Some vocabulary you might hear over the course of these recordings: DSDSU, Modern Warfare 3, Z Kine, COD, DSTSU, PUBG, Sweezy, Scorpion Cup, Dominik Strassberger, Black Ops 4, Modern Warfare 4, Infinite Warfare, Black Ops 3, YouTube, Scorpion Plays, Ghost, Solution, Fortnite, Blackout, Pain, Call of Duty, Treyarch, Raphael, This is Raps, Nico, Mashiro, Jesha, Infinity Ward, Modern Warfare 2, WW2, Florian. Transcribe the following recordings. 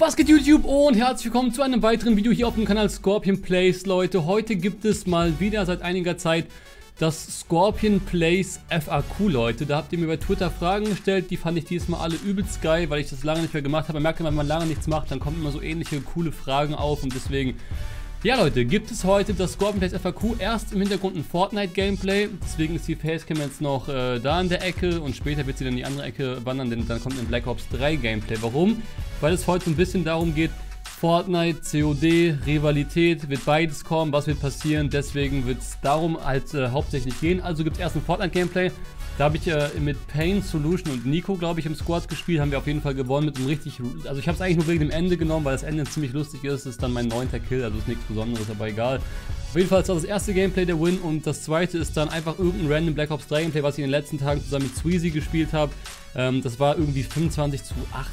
Was geht YouTube und herzlich willkommen zu einem weiteren Video hier auf dem Kanal Scorpion Plays, Leute. Heute gibt es mal wieder seit einiger Zeit das Scorpion Plays FAQ, Leute. Da habt ihr mir bei Twitter Fragen gestellt, die fand ich diesmal alle übelst geil, weil ich das lange nicht mehr gemacht habe. Man merkt immer, wenn man lange nichts macht, dann kommen immer so ähnliche coole Fragen auf und deswegen... Ja Leute, gibt es heute das Scorpion Plays FAQ, erst im Hintergrund ein Fortnite Gameplay, deswegen ist die Facecam jetzt noch da in der Ecke und später wird sie dann in die andere Ecke wandern, denn dann kommt ein Black Ops 3 Gameplay. Warum? Weil es heute so ein bisschen darum geht, Fortnite, COD, Rivalität, wird beides kommen, was wird passieren, deswegen wird es darum halt hauptsächlich gehen. Also gibt es erst ein Fortnite Gameplay, da habe ich mit Pain, Solution und Nico, glaube ich, im Squad gespielt, haben wir auf jeden Fall gewonnen mit einem richtig, also ich habe es eigentlich nur wegen dem Ende genommen, weil das Ende ziemlich lustig ist, das ist dann mein 9. Kill, also ist nichts Besonderes, aber egal. Auf jeden Fall ist das erste Gameplay der Win und das zweite ist dann einfach irgendein random Black Ops 3 Gameplay, was ich in den letzten Tagen zusammen mit Sweezy gespielt habe. Das war irgendwie 25:8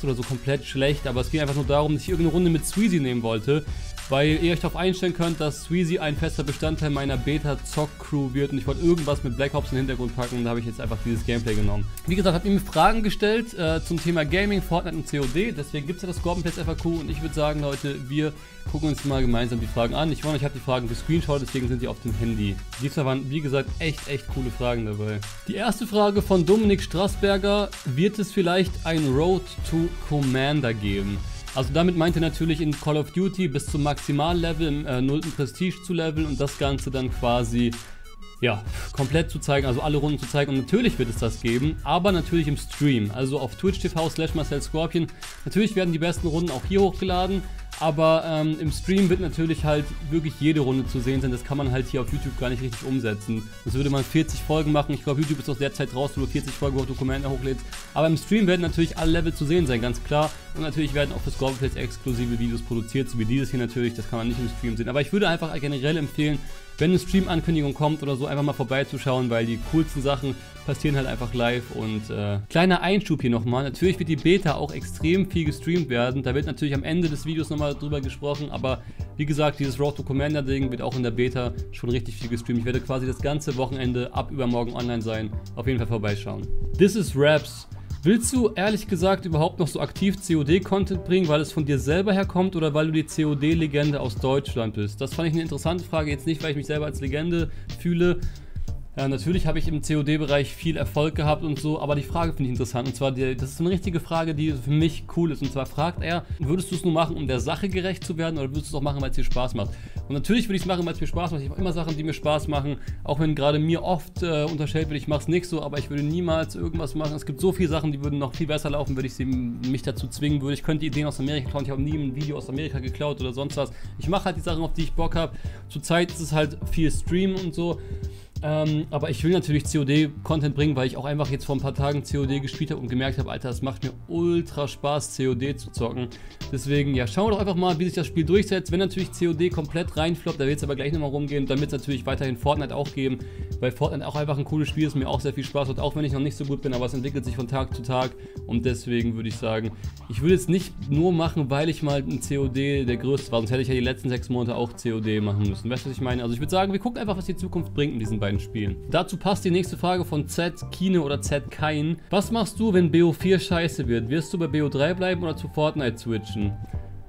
oder so, komplett schlecht, aber es ging einfach nur darum, dass ich irgendeine Runde mit Sweezy nehmen wollte, weil ihr euch darauf einstellen könnt, dass Sweezy ein fester Bestandteil meiner Beta-Zock-Crew wird und ich wollte irgendwas mit Black Ops in den Hintergrund packen und da habe ich jetzt einfach dieses Gameplay genommen. Wie gesagt, habt ihr mir Fragen gestellt zum Thema Gaming, Fortnite und COD, deswegen gibt es ja das Scorpion Plays FAQ und ich würde sagen, Leute, wir gucken uns mal gemeinsam die Fragen an. Ich meine, ich habe die Fragen gescreenshot, deswegen sind die auf dem Handy. Diesmal waren, wie gesagt, echt coole Fragen dabei. Die erste Frage von Dominik Strassberger: Wird es vielleicht ein Road to Commander geben? Also damit meint er natürlich in Call of Duty bis zum Maximallevel, im 0. Prestige zu leveln und das Ganze dann quasi, ja, komplett zu zeigen, also alle Runden zu zeigen. Und natürlich wird es das geben, aber natürlich im Stream, also auf Twitch.tv/Marcel Scorpion. Natürlich werden die besten Runden auch hier hochgeladen, aber im Stream wird natürlich halt wirklich jede Runde zu sehen sein. Das kann man halt hier auf YouTube gar nicht richtig umsetzen. Das würde man 40 Folgen machen. Ich glaube, YouTube ist aus der Zeit raus, wo du 40 Folgen Dokumente hochlädst. Aber im Stream werden natürlich alle Level zu sehen sein, ganz klar. Und natürlich werden auch für Scorpion Plays exklusive Videos produziert, so wie dieses hier natürlich. Das kann man nicht im Stream sehen. Aber ich würde einfach generell empfehlen, wenn eine Stream-Ankündigung kommt oder so, einfach mal vorbeizuschauen, weil die coolsten Sachen passieren halt einfach live. Und kleiner Einschub hier nochmal, natürlich wird die Beta auch extrem viel gestreamt werden, da wird natürlich am Ende des Videos nochmal drüber gesprochen, aber wie gesagt, dieses Road to Commander Ding wird auch in der Beta schon richtig viel gestreamt. Ich werde quasi das ganze Wochenende ab übermorgen online sein, auf jeden Fall vorbeischauen. This is Raps: Willst du ehrlich gesagt überhaupt noch so aktiv COD-Content bringen, weil es von dir selber herkommt oder weil du die COD-Legende aus Deutschland bist? Das fand ich eine interessante Frage, jetzt nicht, weil ich mich selber als Legende fühle. Ja, natürlich habe ich im COD-Bereich viel Erfolg gehabt und so, aber die Frage finde ich interessant. Und zwar, das ist eine richtige Frage, die für mich cool ist. Und zwar fragt er: Würdest du es nur machen, um der Sache gerecht zu werden, oder würdest du es auch machen, weil es dir Spaß macht? Und natürlich würde ich es machen, weil es mir Spaß macht. Ich mache immer Sachen, die mir Spaß machen. Auch wenn gerade mir oft unterstellt wird, ich mache es nicht so, aber ich würde niemals irgendwas machen. Es gibt so viele Sachen, die würden noch viel besser laufen, würde ich mich dazu zwingen würde. Ich könnte Ideen aus Amerika klauen. Ich habe nie ein Video aus Amerika geklaut oder sonst was. Ich mache halt die Sachen, auf die ich Bock habe. Zurzeit ist es halt viel Stream und so. Aber ich will natürlich COD-Content bringen, weil ich auch einfach jetzt vor ein paar Tagen COD gespielt habe und gemerkt habe, Alter, es macht mir ultra Spaß, COD zu zocken. Deswegen, ja, schauen wir doch einfach mal, wie sich das Spiel durchsetzt. Wenn natürlich COD komplett reinfloppt, da wird es aber gleich nochmal rumgehen, dann wird es natürlich weiterhin Fortnite auch geben, weil Fortnite auch einfach ein cooles Spiel ist, mir auch sehr viel Spaß macht, auch wenn ich noch nicht so gut bin, aber es entwickelt sich von Tag zu Tag und deswegen würde ich sagen, ich würde es nicht nur machen, weil ich mal ein COD der größte war, sonst hätte ich ja die letzten 6 Monate auch COD machen müssen. Weißt du, was ich meine? Also ich würde sagen, wir gucken einfach, was die Zukunft bringt in diesen beiden Spielen. Dazu passt die nächste Frage von Z Kine oder Z Kine: Was machst du, wenn BO4 scheiße wird? Wirst du bei BO3 bleiben oder zu Fortnite switchen?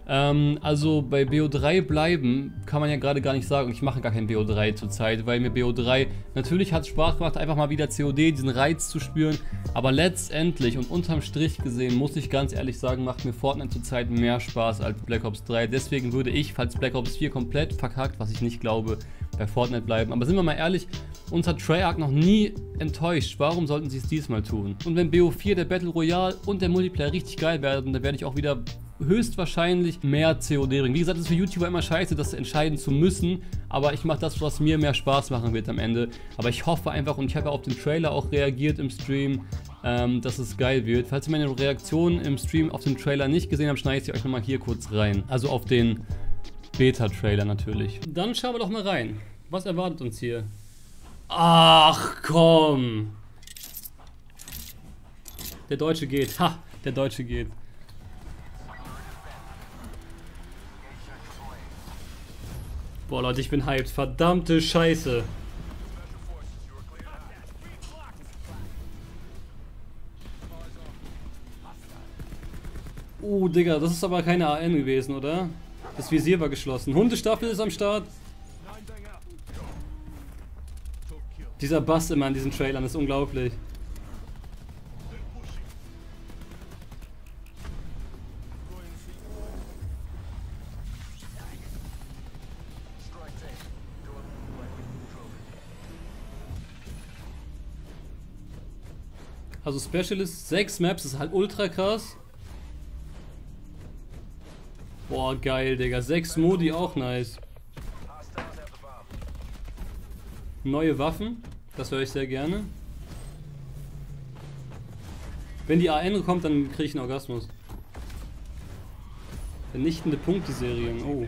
Also bei BO3 bleiben kann man ja gerade gar nicht sagen. Ich mache gar kein BO3 zurzeit, weil mir BO3, natürlich hat es Spaß gemacht, einfach mal wieder COD, diesen Reiz zu spüren, aber letztendlich und unterm Strich gesehen, muss ich ganz ehrlich sagen, macht mir Fortnite zurzeit mehr Spaß als Black Ops 3. Deswegen würde ich, falls Black Ops 4 komplett verkackt, was ich nicht glaube, bei Fortnite bleiben. Aber sind wir mal ehrlich, uns hat Treyarch noch nie enttäuscht. Warum sollten sie es diesmal tun? Und wenn BO4, der Battle Royale und der Multiplayer richtig geil werden, dann werde ich auch wieder höchstwahrscheinlich mehr COD bringen. Wie gesagt, es ist für YouTuber immer scheiße, das entscheiden zu müssen, aber ich mache das, was mir mehr Spaß machen wird am Ende. Aber ich hoffe einfach, und ich habe ja auf den Trailer auch reagiert im Stream, dass es geil wird. Falls ihr meine Reaktion im Stream auf den Trailer nicht gesehen habt, schneide ich sie euch nochmal hier kurz rein. Also auf den Beta-Trailer natürlich. Dann schauen wir doch mal rein. Was erwartet uns hier? Ach komm! Der Deutsche geht. Ha! Der Deutsche geht. Boah Leute, ich bin hyped. Verdammte Scheiße. Oh, Oh, Digga, das ist aber keine AN gewesen, oder? Das Visier war geschlossen. Hundestaffel ist am Start. Dieser Bass immer in diesen Trailern ist unglaublich. Also Specialist, 6 Maps, ist halt ultra krass. Boah, geil, Digga. 6 Modi, auch nice. Neue Waffen, das höre ich sehr gerne. Wenn die AN kommt, dann kriege ich einen Orgasmus. Vernichtende Punkte-Serien, oh.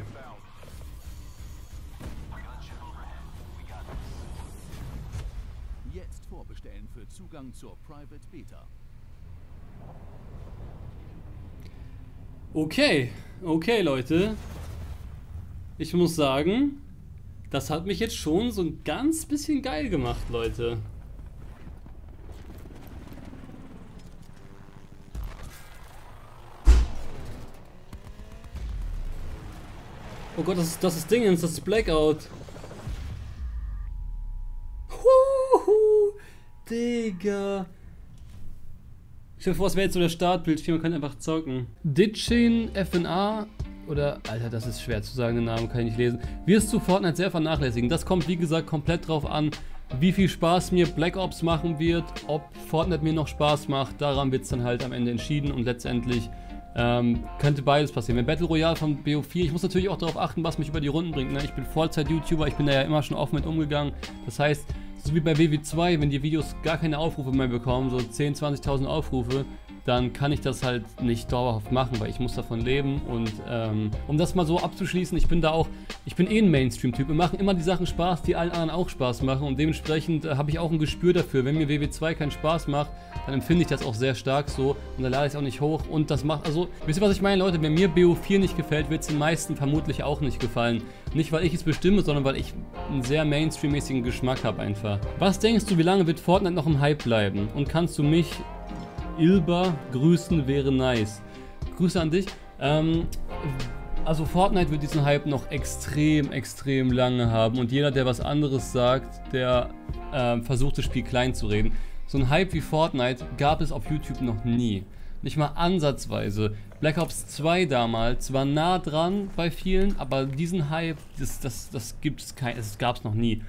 Zur Private Beta. Okay, okay Leute. Ich muss sagen, das hat mich jetzt schon so ein ganz bisschen geil gemacht, Leute. Oh Gott, das ist Dingens, das ist Blackout. Digga. Ich stell mir vor, es wäre jetzt so der Startbildschirm, man kann einfach zocken. Ditchin, FNA oder... Alter, das ist schwer zu sagen, den Namen kann ich nicht lesen. Wirst du Fortnite sehr vernachlässigen. Das kommt, wie gesagt, komplett drauf an, wie viel Spaß mir Black Ops machen wird, ob Fortnite mir noch Spaß macht. Daran wird es dann halt am Ende entschieden und letztendlich könnte beides passieren. Wenn Battle Royale von BO4, ich muss natürlich auch darauf achten, was mich über die Runden bringt. Ne? Ich bin Vollzeit-YouTuber, ich bin da ja immer schon offen mit umgegangen. Das heißt... So wie bei WW2, wenn die Videos gar keine Aufrufe mehr bekommen, so 10.000, 20.000 Aufrufe, dann kann ich das halt nicht dauerhaft machen, weil ich muss davon leben. Und um das mal so abzuschließen, ich bin da auch, ich bin eh ein Mainstream-Typ. Wir machen immer die Sachen Spaß, die allen anderen auch Spaß machen und dementsprechend habe ich auch ein Gespür dafür. Wenn mir WW2 keinen Spaß macht, dann empfinde ich das auch sehr stark so und dann lade ich es auch nicht hoch und das macht, also, wisst ihr, was ich meine, Leute? Wenn mir BO4 nicht gefällt, wird es den meisten vermutlich auch nicht gefallen. Nicht, weil ich es bestimme, sondern weil ich einen sehr Mainstream-mäßigen Geschmack habe einfach. Was denkst du, wie lange wird Fortnite noch im Hype bleiben? Und kannst du mich... Ilber grüßen, wäre nice. Grüße an dich. Also Fortnite wird diesen Hype noch extrem, extrem lange haben und jeder, der was anderes sagt, der versucht das Spiel klein zu reden. So ein Hype wie Fortnite gab es auf YouTube noch nie. Nicht mal ansatzweise. Black Ops 2 damals war nah dran bei vielen, aber diesen Hype, das gab es noch nie.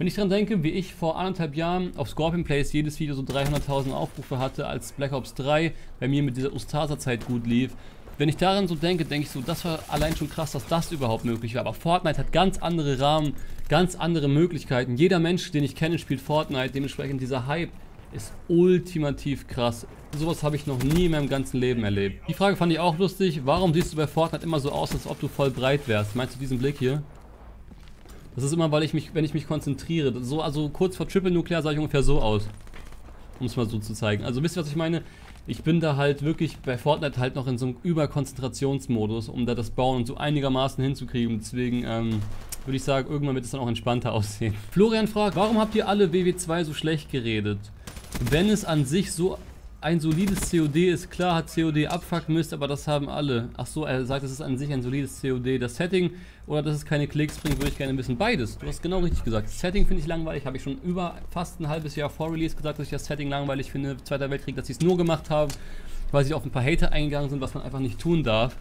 Wenn ich dran denke, wie ich vor 1,5 Jahren auf Scorpion Plays jedes Video so 300.000 Aufrufe hatte, als Black Ops 3 bei mir mit dieser Ustasa-Zeit gut lief. Wenn ich daran so denke, denke ich so, das war allein schon krass, dass das überhaupt möglich war. Aber Fortnite hat ganz andere Rahmen, ganz andere Möglichkeiten. Jeder Mensch, den ich kenne, spielt Fortnite. Dementsprechend dieser Hype ist ultimativ krass. Sowas habe ich noch nie in meinem ganzen Leben erlebt. Die Frage fand ich auch lustig. Warum siehst du bei Fortnite immer so aus, als ob du voll breit wärst? Meinst du diesen Blick hier? Das ist immer, weil ich mich, wenn ich mich konzentriere, so, also kurz vor Triple Nuklear sah ich ungefähr so aus, um es mal so zu zeigen. Also wisst ihr, was ich meine? Ich bin da halt wirklich bei Fortnite halt noch in so einem Überkonzentrationsmodus, um da das Bauen und so einigermaßen hinzukriegen. Deswegen würde ich sagen, irgendwann wird es dann auch entspannter aussehen. Florian fragt, warum habt ihr alle WW2 so schlecht geredet? Wenn es an sich so ein solides COD ist, klar hat COD Abfuckmist, aber das haben alle. Ach so, er sagt, es ist an sich ein solides COD. Das Setting oder dass es keine Klicks bringt, würde ich gerne wissen. Beides, du hast genau richtig gesagt. Das Setting finde ich langweilig, habe ich schon über fast ein halbes Jahr vor Release gesagt, dass ich das Setting langweilig finde. Zweiter Weltkrieg, dass sie es nur gemacht haben, weil sie auf ein paar Hater eingegangen sind, was man einfach nicht tun darf.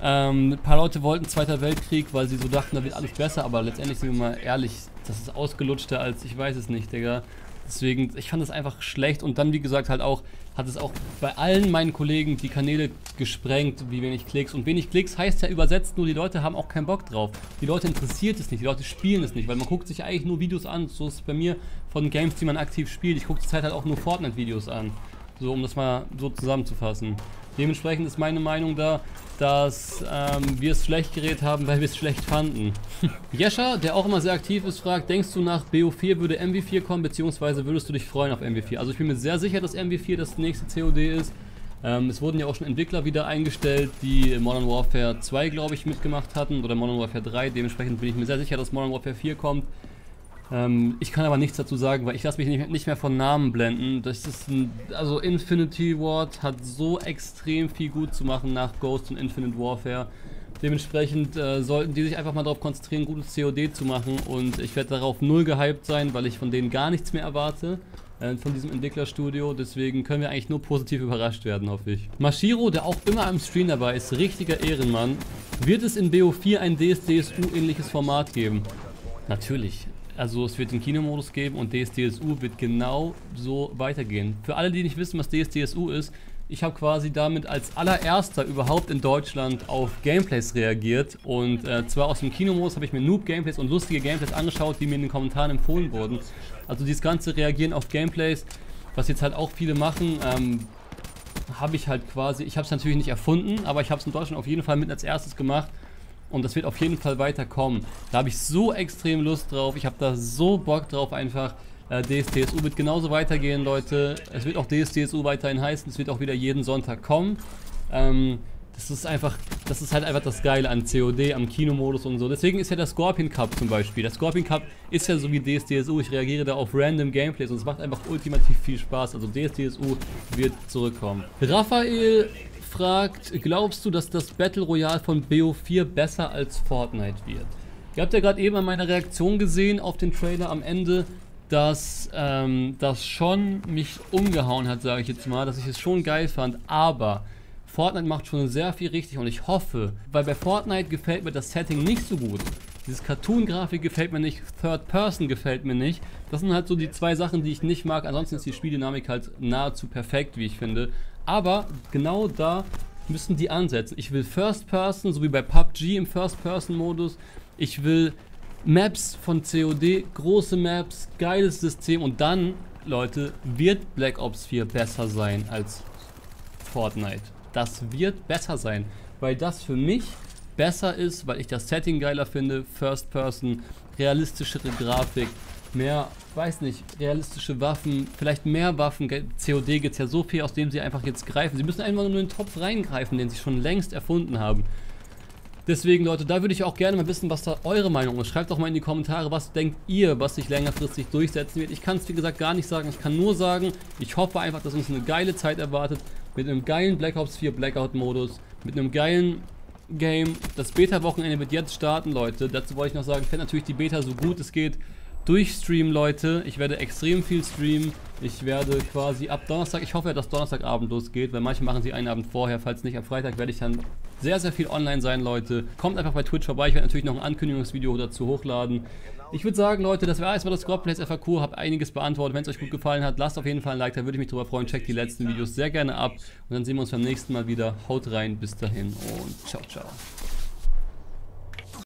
Ein paar Leute wollten Zweiter Weltkrieg, weil sie so dachten, da wird alles besser, aber letztendlich sind wir mal ehrlich, das ist ausgelutschter als, ich weiß es nicht, Digga. Deswegen, ich fand das einfach schlecht und dann, wie gesagt, halt auch, hat es auch bei allen meinen Kollegen die Kanäle gesprengt, wie wenig Klicks. Und wenig Klicks heißt ja übersetzt nur, die Leute haben auch keinen Bock drauf. Die Leute interessiert es nicht, die Leute spielen es nicht, weil man guckt sich eigentlich nur Videos an. So ist es bei mir von Games, die man aktiv spielt. Ich gucke zur Zeit halt auch nur Fortnite-Videos an. So, um das mal so zusammenzufassen. Dementsprechend ist meine Meinung da, dass wir es schlecht geredet haben, weil wir es schlecht fanden. Jesha, der auch immer sehr aktiv ist, fragt, denkst du nach BO4 würde MW4 kommen, beziehungsweise würdest du dich freuen auf MW4? Also ich bin mir sehr sicher, dass MW4 das nächste COD ist. Es wurden ja auch schon Entwickler wieder eingestellt, die Modern Warfare 2, glaube ich, mitgemacht hatten, oder Modern Warfare 3. Dementsprechend bin ich mir sehr sicher, dass Modern Warfare 4 kommt. Ich kann aber nichts dazu sagen, weil ich lasse mich nicht mehr von Namen blenden. Das ist also Infinity Ward hat so extrem viel gut zu machen nach Ghost und Infinite Warfare. Dementsprechend sollten die sich einfach mal darauf konzentrieren, gutes COD zu machen. Und ich werde darauf null gehypt sein, weil ich von denen gar nichts mehr erwarte. Von diesem Entwicklerstudio. Deswegen können wir eigentlich nur positiv überrascht werden, hoffe ich. Mashiro, der auch immer am Stream dabei ist, richtiger Ehrenmann. Wird es in BO4 ein DSDSU-ähnliches Format geben? Natürlich. Also es wird den Kinomodus geben und DSDSU wird genau so weitergehen. Für alle, die nicht wissen, was DSDSU ist, ich habe quasi damit als allererster überhaupt in Deutschland auf Gameplays reagiert. Und zwar aus dem Kinomodus habe ich mir Noob-Gameplays und lustige Gameplays angeschaut, die mir in den Kommentaren empfohlen wurden. Also dieses ganze Reagieren auf Gameplays, was jetzt halt auch viele machen, habe ich halt quasi, ich habe es natürlich nicht erfunden, aber ich habe es in Deutschland auf jeden Fall mit als erstes gemacht. Und das wird auf jeden Fall weiterkommen. Da habe ich so extrem Lust drauf. Ich habe da so Bock drauf einfach. DSTSU wird genauso weitergehen, Leute. Es wird auch DSTSU weiterhin heißen. Es wird auch wieder jeden Sonntag kommen. Das ist halt einfach das Geile an COD, am Kinomodus und so. Deswegen ist ja der Scorpion Cup zum Beispiel. Der Scorpion Cup ist ja so wie DSDSU. Ich reagiere da auf random Gameplays und es macht einfach ultimativ viel Spaß. Also DSDSU wird zurückkommen. Raphael fragt, glaubst du, dass das Battle Royale von BO4 besser als Fortnite wird? Ihr habt ja gerade eben an meiner Reaktion gesehen auf den Trailer am Ende, dass das schon mich umgehauen hat, sage ich jetzt mal, dass ich es schon geil fand, aber Fortnite macht schon sehr viel richtig und ich hoffe, weil bei Fortnite gefällt mir das Setting nicht so gut. Dieses Cartoon-Grafik gefällt mir nicht, Third Person gefällt mir nicht. Das sind halt so die zwei Sachen, die ich nicht mag. Ansonsten ist die Spieldynamik halt nahezu perfekt, wie ich finde. Aber genau da müssen die ansetzen. Ich will First Person, so wie bei PUBG im First Person Modus. Ich will Maps von COD, große Maps, geiles System. Und dann, Leute, wird Black Ops 4 besser sein als Fortnite. Das wird besser sein, weil das für mich besser ist, weil ich das Setting geiler finde, First Person, realistischere Grafik, mehr, weiß nicht, realistische Waffen, vielleicht mehr Waffen. COD gibt es ja so viel, aus dem sie einfach jetzt greifen. Sie müssen einfach nur in den Topf reingreifen, den sie schon längst erfunden haben. Deswegen, Leute, da würde ich auch gerne mal wissen, was da eure Meinung ist. Schreibt doch mal in die Kommentare, was denkt ihr, was sich längerfristig durchsetzen wird. Ich kann es, wie gesagt, gar nicht sagen. Ich kann nur sagen, ich hoffe einfach, dass uns eine geile Zeit erwartet, mit einem geilen Black Ops 4 Blackout-Modus, mit einem geilen Game. Das Beta-Wochenende wird jetzt starten, Leute. Dazu wollte ich noch sagen, ich werde natürlich die Beta so gut es geht durchstreamen, Leute. Ich werde extrem viel streamen. Ich werde quasi ab Donnerstag, ich hoffe ja, dass Donnerstagabend losgeht, weil manche machen sie einen Abend vorher. Falls nicht, am Freitag werde ich dann sehr, sehr viel online sein, Leute. Kommt einfach bei Twitch vorbei. Ich werde natürlich noch ein Ankündigungsvideo dazu hochladen. Ich würde sagen, Leute, das wäre erstmal das Scorpion Plays FAQ. Hab einiges beantwortet. Wenn es euch gut gefallen hat, lasst auf jeden Fall ein Like. Da würde ich mich drüber freuen. Checkt die letzten Videos sehr gerne ab. Und dann sehen wir uns beim nächsten Mal wieder. Haut rein. Bis dahin und ciao, ciao.